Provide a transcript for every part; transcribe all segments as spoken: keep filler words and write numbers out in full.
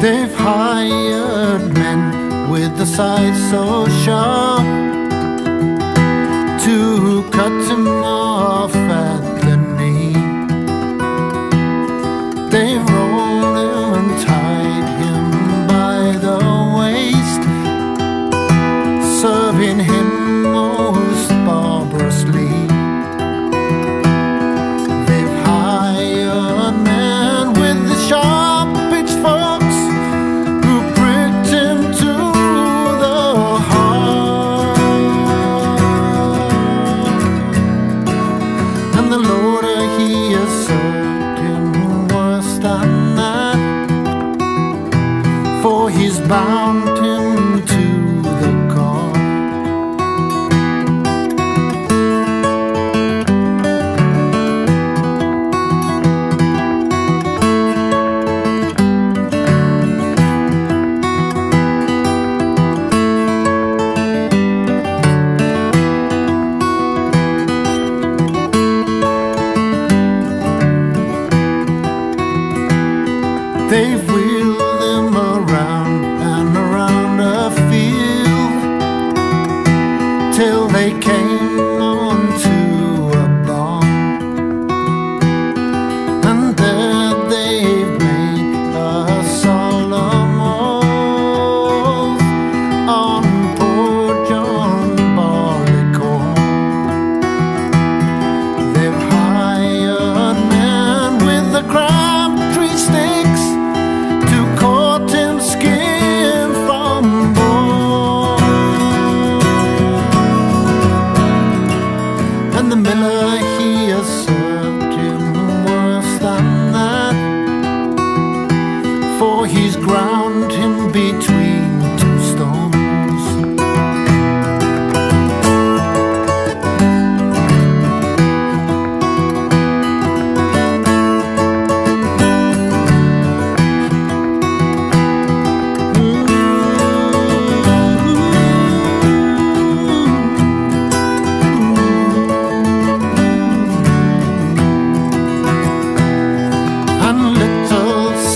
They've hired men with the sides so sharp to cut him off at the knee. They've rolled him and tied him by the waist, serving him most barbarously. They've hired men with the sharp pitchforks bound him to the car. They've wheeled him around and around a field till they came onto a barn, and there they've made a solemn oath on poor John Barleycorn. They've hired men with the crab tree sticks to court him skin ground him between two stones. And little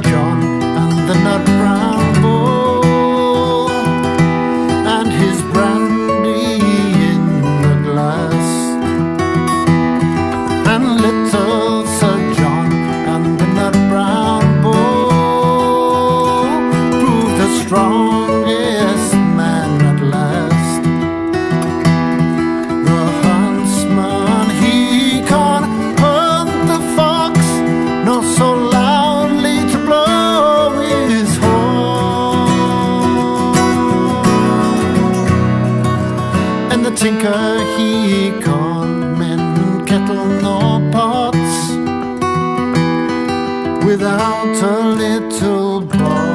John, the nut brown bull, and his brandy in the glass, and little Sir John and the nut brown bull proved the strongest man at last. The huntsman, he can't hunt the fox, no so loudly to blow tinker, he can't mend kettle nor pots without a little pot.